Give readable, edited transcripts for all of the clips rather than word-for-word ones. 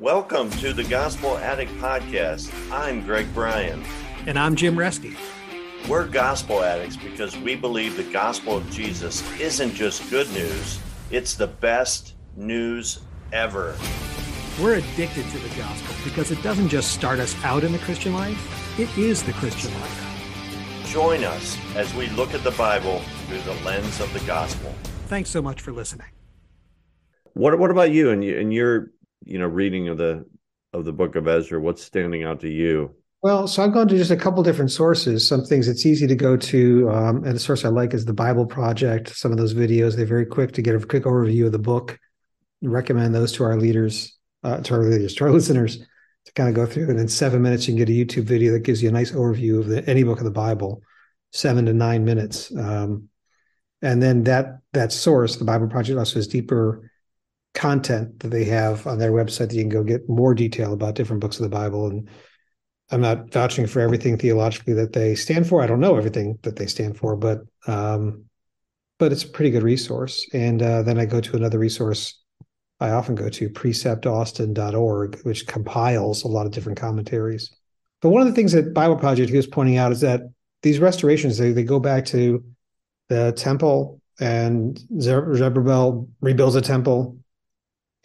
Welcome to the Gospel Addict Podcast. I'm Greg Bryan. And I'm Jim Reske. We're gospel addicts because we believe the gospel of Jesus isn't just good news, it's the best news ever. We're addicted to the gospel because it doesn't just start us out in the Christian life, it is the Christian life. Join us as we look at the Bible through the lens of the gospel. Thanks so much for listening. What about you and your reading of the book of Ezra? What's standing out to you? Well, so I've gone to just a couple different sources. Some things it's easy to go to, and the source I like is the Bible Project. Some of those videos, they're very quick to get a quick overview of the book. I recommend those to our leaders, to our listeners, to kind of go through. And in 7 minutes, you can get a YouTube video that gives you a nice overview of any book of the Bible, 7 to 9 minutes. And then that source, the Bible Project, also has deeper content that they have on their website that you can go get more detail about different books of the Bible. And I'm not vouching for everything theologically that they stand for. I don't know everything that they stand for, but it's a pretty good resource. And then I go to another resource I often go to, preceptaustin.org, which compiles a lot of different commentaries. But one of the things that Bible Project was pointing out is that these restorations, they go back to the temple, and Zerubbabel rebuilds a temple.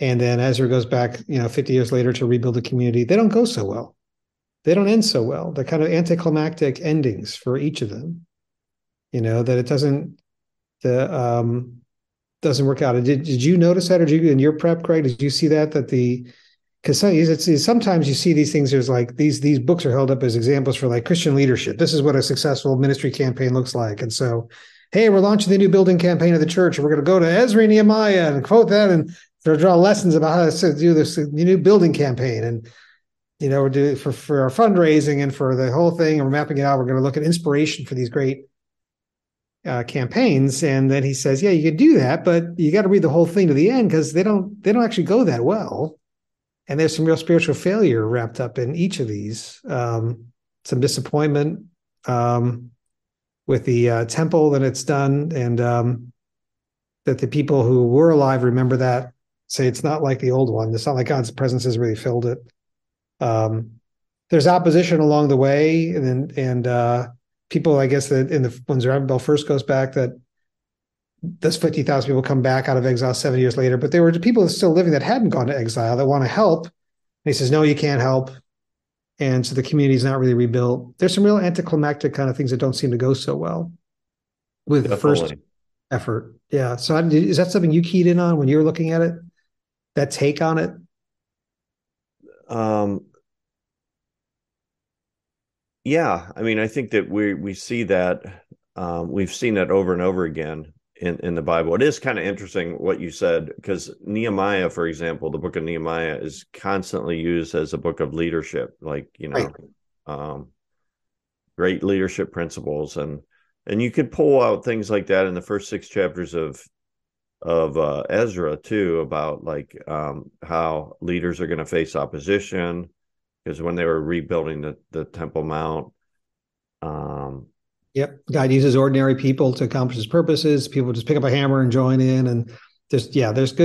And then Ezra goes back, 50 years later to rebuild a community. They don't go so well. They don't end so well. They're kind of anticlimactic endings for each of them, that it doesn't work out. Did you notice that, or did you, in your prep, Greg, did you see because sometimes you see these things, there's like these books are held up as examples for like Christian leadership. This is what a successful ministry campaign looks like. And so, hey, we're launching the new building campaign of the church, and we're going to go to Ezra and Nehemiah and quote that and draw lessons about how to do this new building campaign. And we're doing for our fundraising and for the whole thing, and we're mapping it out. We're going to look at inspiration for these great campaigns. And then he says, yeah, you could do that, but you got to read the whole thing to the end, because they don't actually go that well. And there's some real spiritual failure wrapped up in each of these. Some disappointment with the temple that it's done, and that the people who were alive remember that, say it's not like the old one. It's not like God's presence has really filled it. There's opposition along the way, and people, I guess, that when Zerubbabel first goes back, that this 50,000 people come back out of exile 7 years later, but there were people still living that hadn't gone to exile that want to help. And he says, no, you can't help. And so the community's not really rebuilt. There's some real anticlimactic kind of things that don't seem to go so well with the first effort. Yeah. So is that something you keyed in on when you were looking at it, that take on it? Yeah, I mean, I think that we see that we've seen that over and over again in the Bible. It is kind of interesting what you said, because Nehemiah, for example, the book of Nehemiah is constantly used as a book of leadership, right. Great leadership principles, and you could pull out things like that in the first 6 chapters of Ezra too, about how leaders are going to face opposition. Because when they were rebuilding the Temple Mount. Yep. God uses ordinary people to accomplish his purposes. People just pick up a hammer and join in. And there's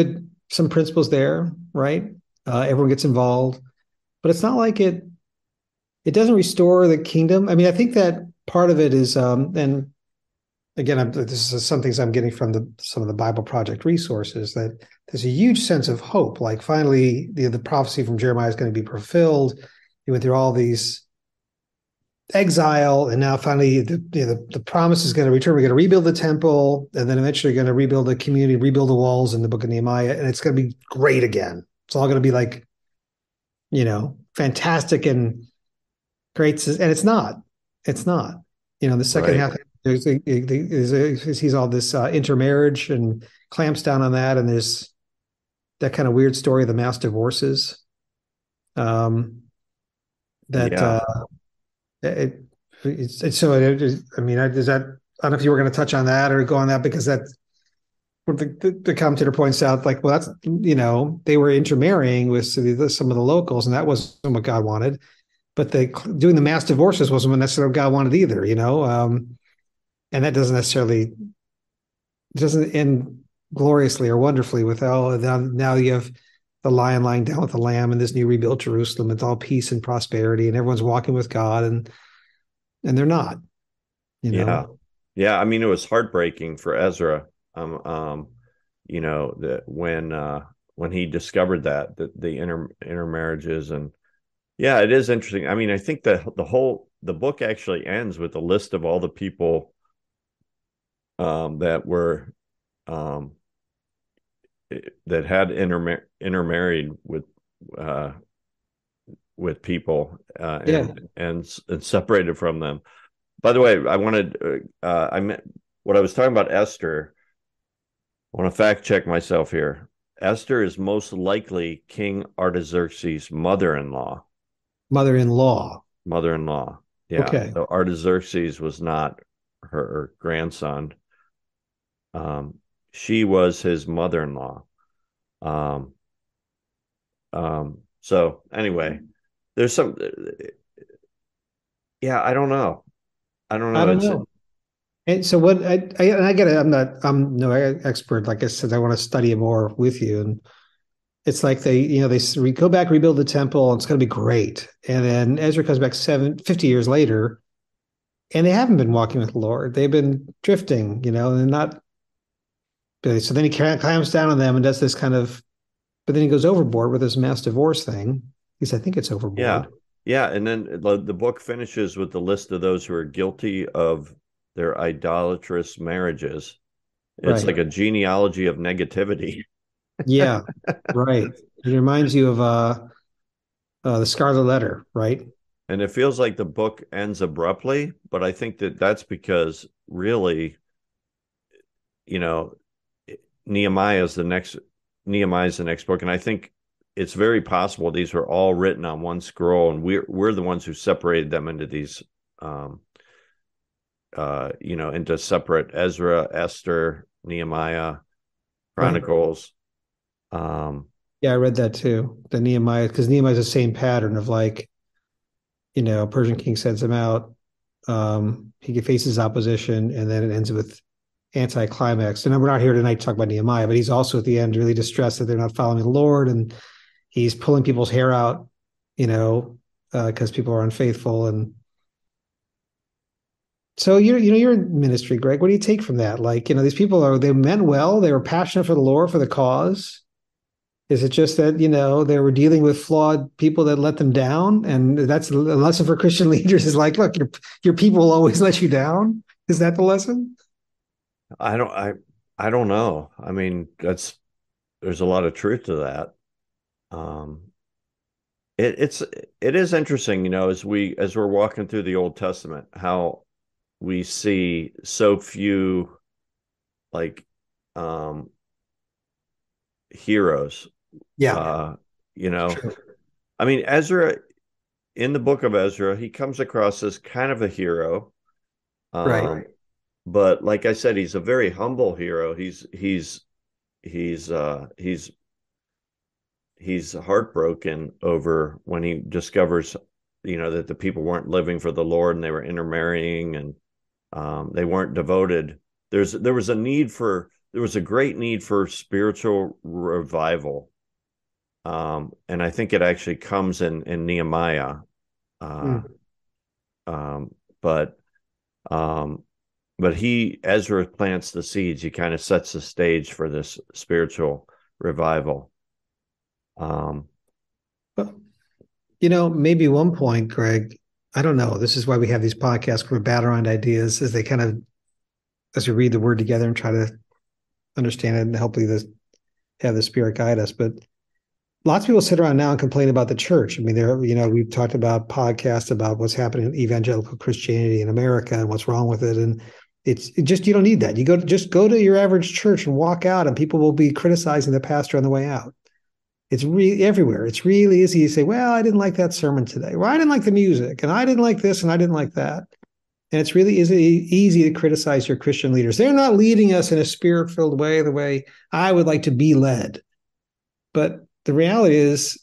some principles there, right? Everyone gets involved, but it's not like it doesn't restore the kingdom. I mean, I think that part of it is, and again, this is some things I'm getting from some of the Bible Project resources, that there's a huge sense of hope. Like finally, the prophecy from Jeremiah is going to be fulfilled. You went through all these exile, and now finally the promise is going to return. We're going to rebuild the temple, and then eventually going to rebuild the community, rebuild the walls in the book of Nehemiah, and it's going to be great again. It's all going to be fantastic and great. And it's not. It's not. The second right. half, he sees all this intermarriage and clamps down on that, and there's that kind of weird story of the mass divorces. I don't know if you were going to touch on that or go on that, because that's what the commentator points out. Like, well, that's they were intermarrying with some of the locals, and that wasn't what God wanted. But doing the mass divorces wasn't necessarily what God wanted either, and that doesn't end gloriously or wonderfully with, now you have the lion lying down with the lamb and this new rebuilt Jerusalem. It's all peace and prosperity and everyone's walking with God, and they're not, you know? Yeah. I mean, it was heartbreaking for Ezra, you know, that when he discovered that the intermarriages, and yeah, it is interesting. I mean, I think the book actually ends with a list of all the people that were that had intermarried with people and separated from them. By the way, what I was talking about Esther. I want to fact check myself here. Esther is most likely King Artaxerxes' mother-in-law. Mother-in-law. Yeah. Okay. So Artaxerxes was not her grandson. She was his mother-in-law. So anyway, there's some. Yeah, I don't know. And so what I get it. I'm no expert. Like I said, I want to study it more with you. And it's like they go back, rebuild the temple, and it's going to be great. And then Ezra comes back 50 years later, and they haven't been walking with the Lord. They've been drifting, and they're not. So then he clamps down on them and does this kind of, but then he goes overboard with this mass divorce thing. He said, I think it's overboard. Yeah. And then the book finishes with the list of those who are guilty of their idolatrous marriages. It's like a genealogy of negativity. Yeah, right. It reminds you of the Scarlet Letter, right? And it feels like the book ends abruptly, but I think that's because really, Nehemiah is the next book, and I think it's very possible these were all written on one scroll, and we're the ones who separated them into these, into separate Ezra, Esther, Nehemiah, Chronicles. Yeah, I read that too. The Nehemiah, because Nehemiah's the same pattern of Persian king sends him out. He faces opposition, and then it ends with anticlimax. And we're not here tonight to talk about Nehemiah, but he's also at the end really distressed that they're not following the Lord, and he's pulling people's hair out, because people are unfaithful. And so you're in ministry, Greg. What do you take from that? These people they meant well, they were passionate for the Lord, for the cause. Is it just that, they were dealing with flawed people that let them down? And that's a lesson for Christian leaders is like, look, your people will always let you down. Is that the lesson? I don't know. I mean, there's a lot of truth to that. It is interesting, as we're walking through the Old Testament, how we see so few heroes. Yeah. Sure. I mean, Ezra, in the book of Ezra, he comes across as kind of a hero. Right. But like I said, he's a very humble hero. He's heartbroken over when he discovers, that the people weren't living for the Lord and they were intermarrying and they weren't devoted. There was a great need for spiritual revival. And I think it actually comes in Nehemiah. But Ezra plants the seeds. He kind of sets the stage for this spiritual revival. Maybe one point, Greg, I don't know. This is why we have these podcasts where we bat around ideas as we read the word together and try to understand it and hopefully have the Spirit guide us. But lots of people sit around now and complain about the church. I mean, we've talked about podcasts about what's happening in evangelical Christianity in America and what's wrong with it. And you don't need that. Just go to your average church and walk out, and people will be criticizing the pastor on the way out. It's really everywhere. It's really easy to say, well, I didn't like that sermon today. Well, I didn't like the music, and I didn't like this, and I didn't like that. And it's really easy to criticize your Christian leaders. They're not leading us in a spirit-filled way, the way I would like to be led. But the reality is,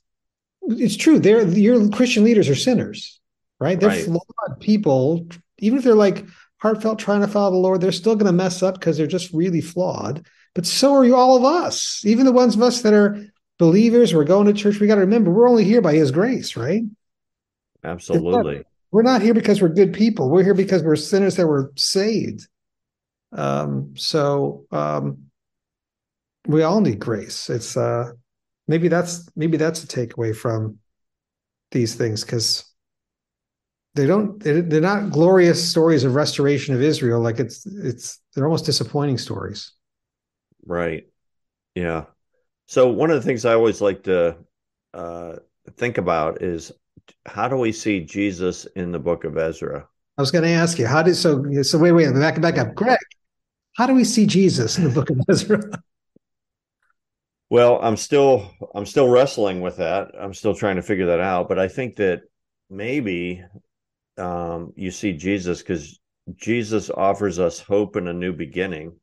it's true. Your Christian leaders are sinners, right? They're flawed people. Even if they're heartfelt trying to follow the Lord, they're still going to mess up because they're just really flawed. But so are all of us, even the ones of us that are believers, we're going to church. We got to remember, we're only here by His grace, right? Absolutely. We're not here because we're good people. We're here because we're sinners that were saved. We all need grace. It's maybe that's a takeaway from these things, because they're not glorious stories of restoration of Israel. Like they're almost disappointing stories. Right. Yeah. So one of the things I always like to think about is, how do we see Jesus in the book of Ezra? I was going to ask you, wait, back up. Greg, how do we see Jesus in the book of Ezra? Well, I'm still wrestling with that. I'm still trying to figure that out, but I think that maybe you see Jesus because Jesus offers us hope and a new beginning.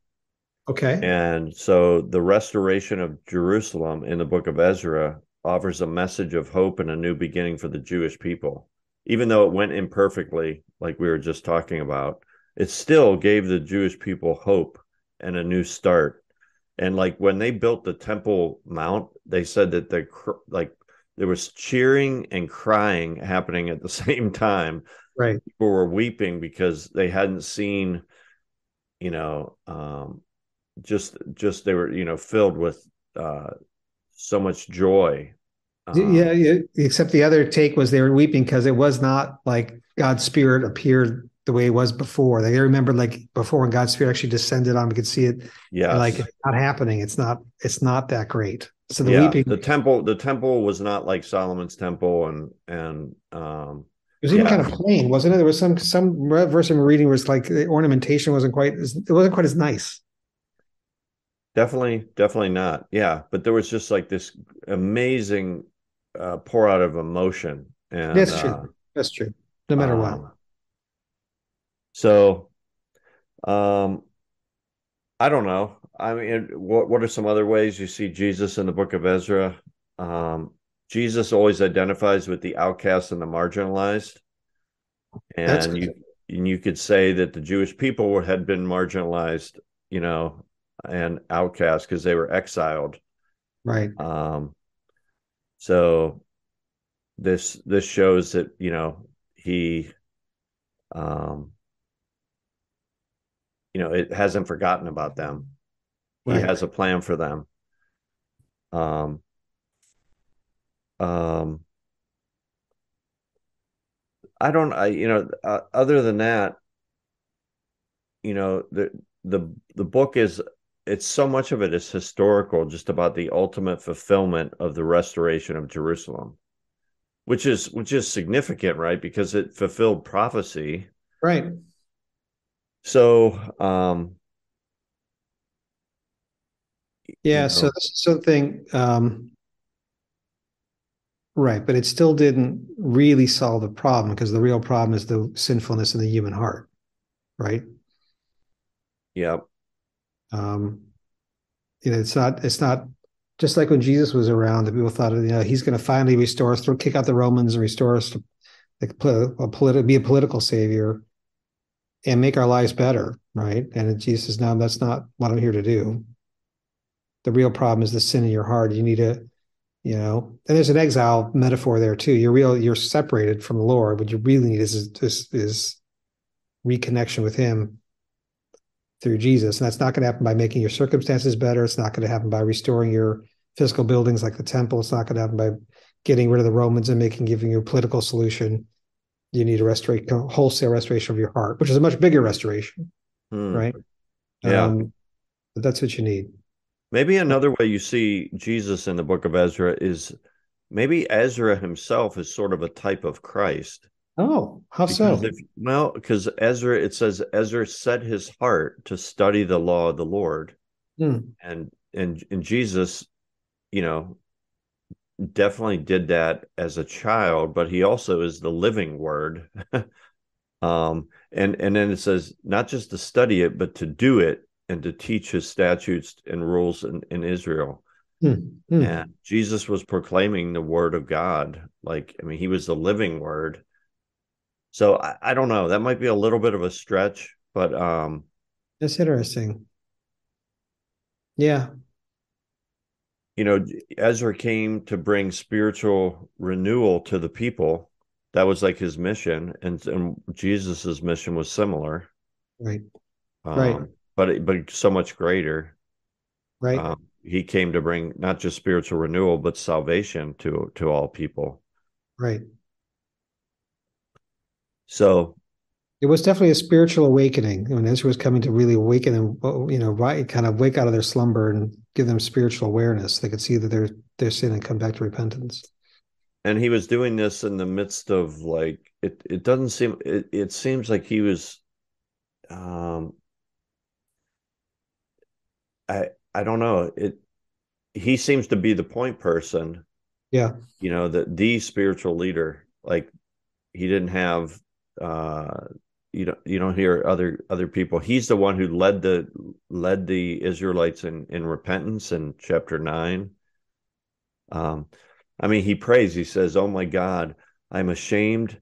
Okay. And so the restoration of Jerusalem in the book of Ezra offers a message of hope and a new beginning for the Jewish people. Even though it went imperfectly, like we were just talking about, it still gave the Jewish people hope and a new start. And like when they built the Temple Mount, they said that there was cheering and crying happening at the same time. Right. People were weeping because they hadn't seen, just they were, filled with so much joy. Except the other take was they were weeping because it was not like God's Spirit appeared the way it was before. They remembered like before when God's Spirit actually descended on, we could see it. Yeah, like it's not happening. It's not that great. So weeping. The temple was not like Solomon's temple, and it was even kind of plain, wasn't it? There was some verse I'm reading where it's like the ornamentation wasn't quite as nice. Definitely not. Yeah. But there was just like this amazing pour out of emotion. And That's true. No matter what. So I don't know. I mean, what are some other ways you see Jesus in the book of Ezra? Jesus always identifies with the outcast and the marginalized. And you could say that the Jewish people had been marginalized, and outcast because they were exiled, right? So this shows that he it hasn't forgotten about them, right. He has a plan for them. Other than that, the book is, it's so much of it is historical, just about the ultimate fulfillment of the restoration of Jerusalem, which is significant, right? Because it fulfilled prophecy. Right. So, So this is something, right. But it still didn't really solve the problem, because the real problem is the sinfulness in the human heart. Right. Yeah. It's not just like when Jesus was around, the people thought, he's going to finally restore us, kick out the Romans and restore us to be a political savior and make our lives better. Right. And Jesus says, no, that's not what I'm here to do. The real problem is the sin in your heart. You need to, and there's an exile metaphor there too. You're separated from the Lord. What you really need is reconnection with Him through Jesus. And that's not going to happen by making your circumstances better. It's not going to happen by restoring your physical buildings like the temple. It's not going to happen by getting rid of the Romans and giving you a political solution. You need a wholesale restoration of your heart, which is a much bigger restoration, right? Yeah. But that's what you need. Maybe another way you see Jesus in the book of Ezra is maybe Ezra himself is sort of a type of Christ. Oh, how so? Well, because Ezra set his heart to study the law of the Lord, and Jesus, definitely did that as a child. But He also is the living Word, and then it says not just to study it, but to do it and to teach His statutes and rules in Israel. And Jesus was proclaiming the Word of God. He was the living Word. So I don't know. That might be a little bit of a stretch, but that's interesting. Yeah, you know, Ezra came to bring spiritual renewal to the people. That was like his mission, and Jesus's mission was similar, right? But so much greater, right? He came to bring not just spiritual renewal, but salvation to all people, right? So it was definitely a spiritual awakening when Ezra was coming to really awaken and, you know, right, kind of wake out of their slumber and give them spiritual awareness. They could see that their sin and come back to repentance. And he was doing this in the midst of, like, it seems like he was, I don't know. He seems to be the point person. Yeah. You know, the spiritual leader, like he didn't have, you don't hear other people. He's the one who led the Israelites in repentance in chapter 9. I mean, he prays, he says, "Oh my God, I'm ashamed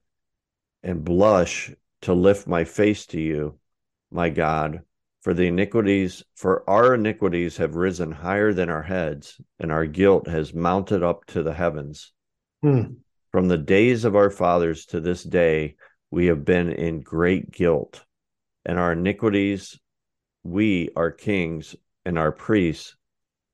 and blush to lift my face to you, my God, for our iniquities have risen higher than our heads, and our guilt has mounted up to the heavens. From the days of our fathers to this day, we have been in great guilt, and our iniquities, we, our kings and our priests,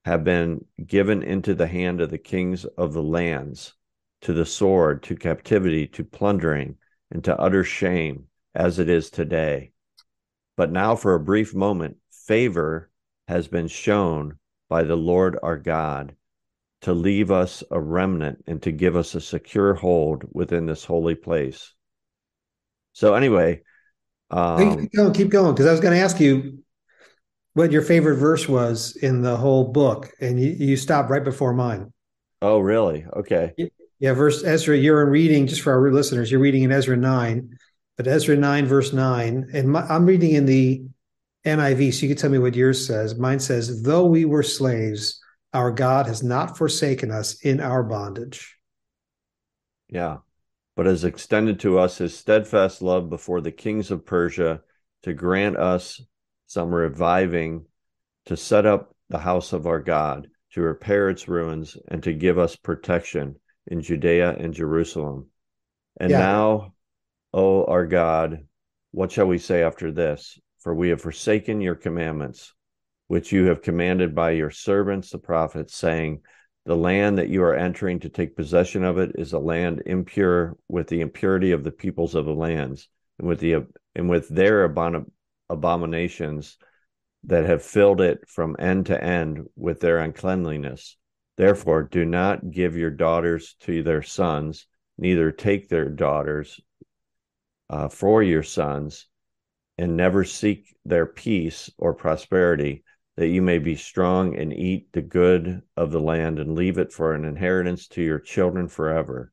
have been given into the hand of the kings of the lands, to the sword, to captivity, to plundering, and to utter shame, as it is today. But now for a brief moment, favor has been shown by the Lord our God to leave us a remnant and to give us a secure hold within this holy place." So anyway, keep going, because I was going to ask you what your favorite verse was in the whole book, and you stopped right before mine. Oh, really? Okay. Yeah, verse Ezra, you're reading, just for our listeners, you're reading in Ezra 9, but Ezra 9, verse 9, and I'm reading in the NIV, so you can tell me what yours says. Mine says, "Though we were slaves, our God has not forsaken us in our bondage." Yeah, "but has extended to us his steadfast love before the kings of Persia to grant us some reviving, to set up the house of our God, to repair its ruins, and to give us protection in Judea and Jerusalem. And now, O our God, what shall we say after this? For we have forsaken your commandments, which you have commanded by your servants, the prophets, saying, the land that you are entering to take possession of it is a land impure with the impurity of the peoples of the lands, and with their abominations that have filled it from end to end with their uncleanliness. Therefore, do not give your daughters to their sons, neither take their daughters for your sons, and never seek their peace or prosperity, that you may be strong and eat the good of the land and leave it for an inheritance to your children forever.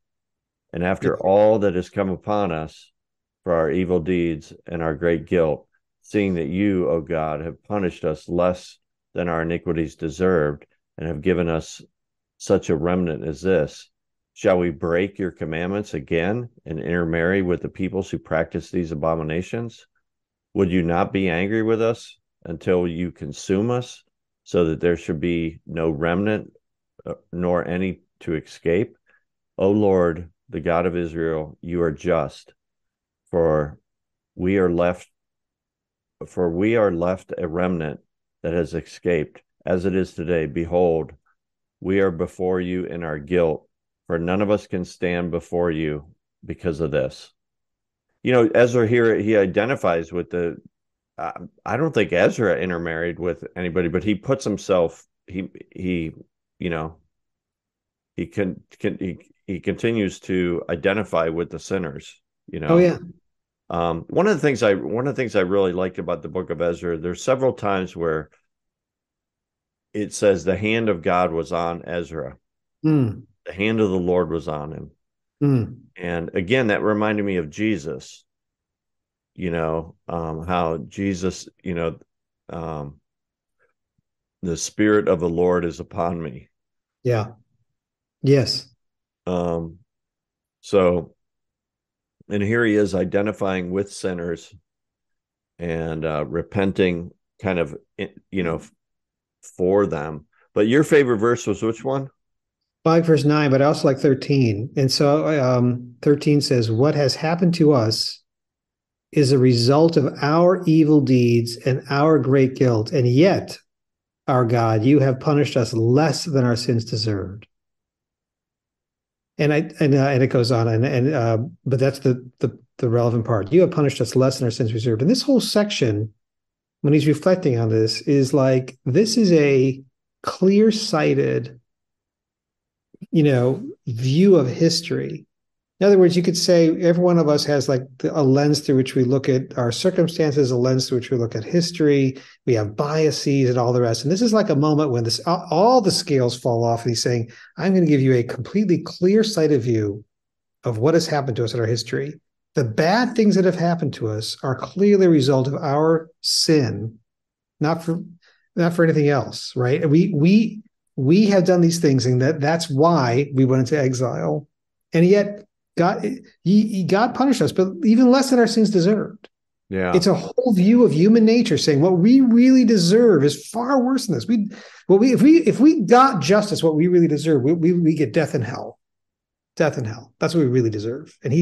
And after all that has come upon us for our evil deeds and our great guilt, seeing that you, O God, have punished us less than our iniquities deserved and have given us such a remnant as this, shall we break your commandments again and intermarry with the peoples who practice these abominations? Would you not be angry with us until you consume us, so that there should be no remnant nor any to escape? O Lord, the God of Israel, you are just, for we are left a remnant that has escaped, as it is today. Behold, we are before you in our guilt, for none of us can stand before you because of this." You know, Ezra here, he identifies with the, I don't think Ezra intermarried with anybody, but he puts himself, he continues to identify with the sinners, you know. Oh, yeah. One of the things I really liked about the book of Ezra, there's several times where it says the hand of God was on Ezra. The hand of the Lord was on him. And again, that reminded me of Jesus, you know, how Jesus, you know, the Spirit of the Lord is upon me. Yeah. Yes. And here he is identifying with sinners and repenting kind of, you know, for them. But your favorite verse was which one? 5 verse 9, but I also like 13. And so 13 says, what has happened to us is a result of our evil deeds and our great guilt. And yet, our God, you have punished us less than our sins deserved. And it goes on, but that's the relevant part. You have punished us less than our sins deserved. And this whole section, when he's reflecting on this, is like, this is a clear-sighted, view of history. In other words, you could say every one of us has like a lens through which we look at our circumstances, a lens through which we look at history. We have biases and all the rest. And this is like a moment when all the scales fall off. And he's saying, I'm going to give you a completely clear-sighted view of what has happened to us in our history. The bad things that have happened to us are clearly a result of our sin, not for anything else, right? We have done these things, and that's why we went into exile. And yet, God punished us, but even less than our sins deserved. Yeah, it's a whole view of human nature saying what we really deserve is far worse than this. If we got justice, what we really deserve, we get death and hell. Death and hell. That's what we really deserve. And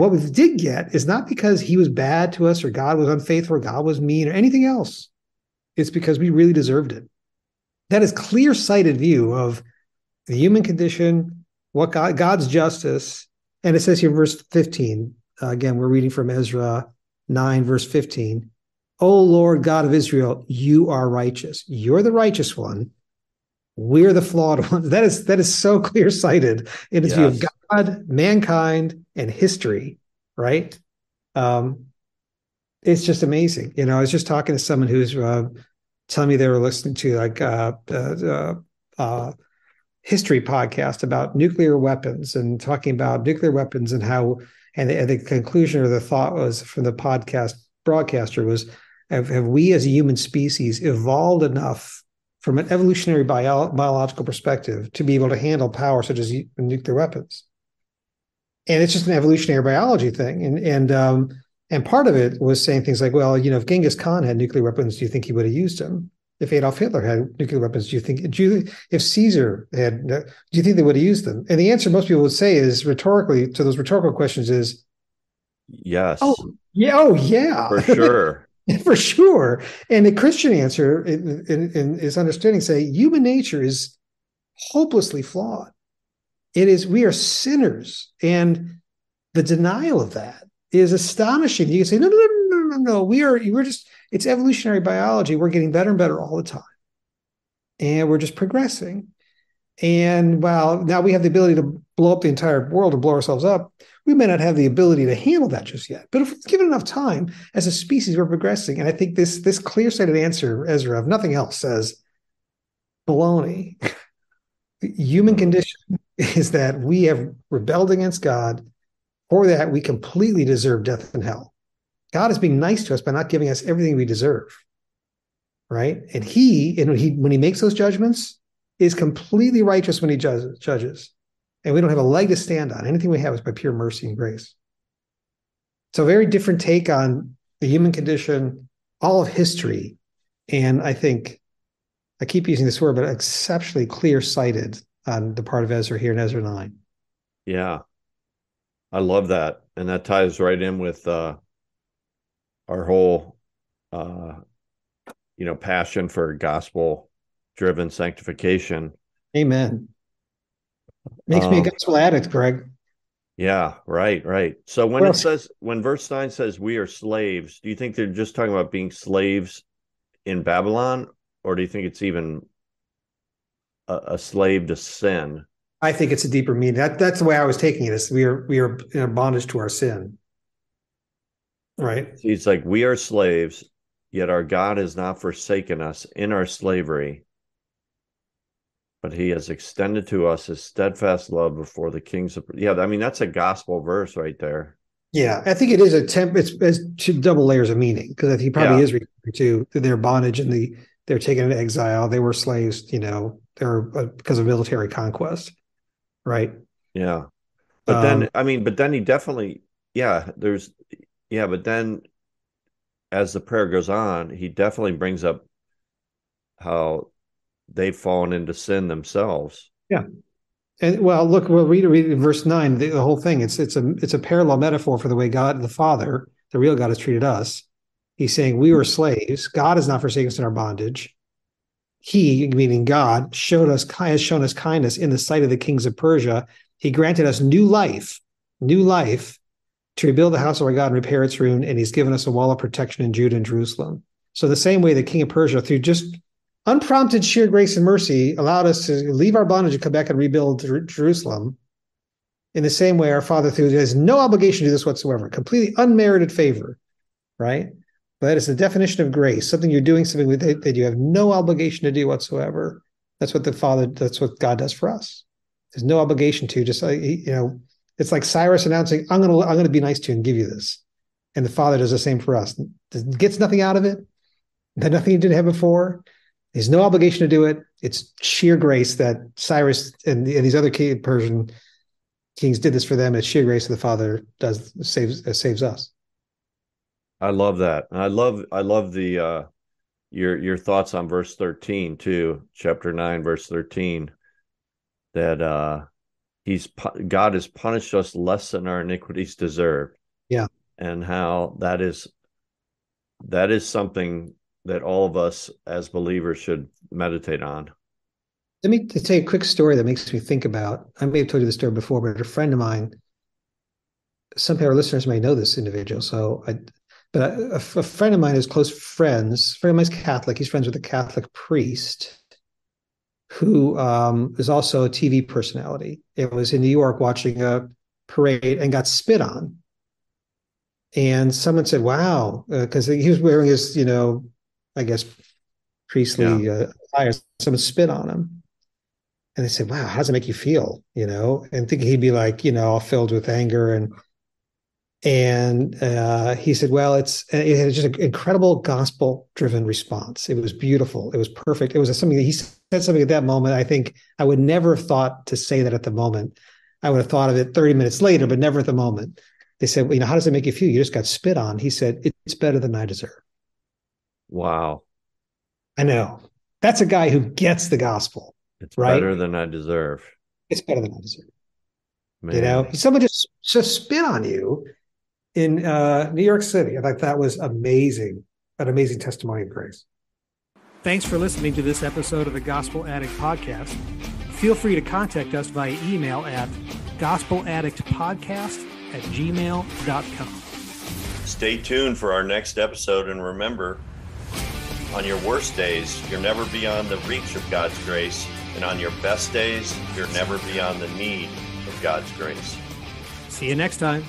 what we did get is not because he was bad to us or God was unfaithful or God was mean or anything else. It's because we really deserved it. That is clear-sighted view of the human condition, what God's justice. And it says here in verse 15, again, we're reading from Ezra 9, verse 15. O Lord God of Israel, you are righteous. You're the righteous one. We're the flawed ones. That is so clear-sighted in its view of God, mankind, and history, right? It's just amazing. I was just talking to someone who's telling me they were listening to like history podcast about nuclear weapons and talking about nuclear weapons and how, and the conclusion or the thought was from the podcast broadcaster was, have we as a human species evolved enough from an evolutionary biological perspective to be able to handle power such as nuclear weapons? And it's just an evolutionary biology thing. And part of it was saying things like, well, if Genghis Khan had nuclear weapons, do you think he would have used them? If Adolf Hitler had nuclear weapons, if Caesar had, do you think they would have used them? And the answer most people would say is rhetorically to those rhetorical questions is, yes. Oh, yeah. For sure. For sure. And the Christian answer in his understanding say human nature is hopelessly flawed. We are sinners. And the denial of that is astonishing. You can say, no, it's evolutionary biology. We're getting better and better all the time. And we're just progressing. And while now we have the ability to blow up the entire world or blow ourselves up, we may not have the ability to handle that just yet. But if we're given enough time, as a species, we're progressing. And I think this clear-sighted answer, Ezra, if nothing else, says baloney. The human condition is that we have rebelled against God. For that, we completely deserve death and hell. God is being nice to us by not giving us everything we deserve, right? And when he makes those judgments, is completely righteous when he judges. And we don't have a leg to stand on. Anything we have is by pure mercy and grace. So very different take on the human condition, all of history. And I think, I keep using this word, but exceptionally clear-sighted on the part of Ezra here in Ezra 9. Yeah. I love that. And that ties right in with our whole, passion for gospel-driven sanctification. Amen. Makes me a gospel addict, Greg. Yeah, right. So when it says, when verse 9 says we are slaves, do you think they're just talking about being slaves in Babylon? Or do you think it's even a slave to sin? I think it's a deeper meaning. That's the way I was taking it. Is we are in bondage to our sin, right? So it's like we are slaves, yet our God has not forsaken us in our slavery, but He has extended to us His steadfast love before the kings of. Yeah, I mean that's a gospel verse right there. Yeah, I think it is a It's two double layers of meaning because I think he probably is referring to their bondage and they're taken into exile. They were slaves, because of military conquest. Right. Yeah. But then he definitely, but then as the prayer goes on, he definitely brings up how they've fallen into sin themselves. Yeah. And well, look, we'll read in verse 9, the whole thing. It's a parallel metaphor for the way God, the Father, the real God, has treated us. He's saying we were slaves. God has not forsaken us in our bondage. He, meaning God, has shown us kindness in the sight of the kings of Persia. He granted us new life to rebuild the house of our God and repair its ruin. And he's given us a wall of protection in Judah and Jerusalem. So the same way the king of Persia, through just unprompted sheer grace and mercy, allowed us to leave our bondage and come back and rebuild Jerusalem. In the same way, our Father, through has no obligation to do this whatsoever, completely unmerited favor, right? But that is the definition of grace, something you're doing, something that you have no obligation to do whatsoever. That's what God does for us. There's no obligation to, just like, you know, it's like Cyrus announcing, I'm going to be nice to you and give you this. And the Father does the same for us. Gets nothing out of it. Nothing he didn't have before. There's no obligation to do it. It's sheer grace that Cyrus and these other Persian kings did this for them. It's sheer grace that the Father saves us. I love that. I love the your thoughts on verse 13 too, chapter 9, verse 13. That God has punished us less than our iniquities deserved. Yeah, and how that is something that all of us as believers should meditate on. Let me tell you a quick story that makes me think about, I may have told you this story before, but a friend of mine, some of our listeners may know this individual. But a friend of mine is close friends. A friend of mine's Catholic. He's friends with a Catholic priest who is also a TV personality. It was in New York watching a parade and got spit on. And someone said, wow, because he was wearing his, you know, I guess, priestly attire. Someone spit on him. And they said, wow, how does it make you feel? You know, and thinking he'd be like, you know, all filled with anger. And he said, well, it had just an incredible gospel-driven response. It was beautiful. It was perfect. It was something that he said something at that moment. I think I would never have thought to say that at the moment. I would have thought of it 30 minutes later, but never at the moment. They said, well, you know, how does it make you feel? You just got spit on. He said, it's better than I deserve. Wow. I know. That's a guy who gets the gospel. It's right? Better than I deserve. It's better than I deserve. Man. You know, someone just spit on you in New York City. I thought that was amazing. An amazing testimony of grace. Thanks for listening to this episode of the Gospel Addict Podcast. Feel free to contact us via email at gospeladdictpodcast@gmail.com. Stay tuned for our next episode, and remember, on your worst days, you're never beyond the reach of God's grace, and on your best days, you're never beyond the need of God's grace. See you next time.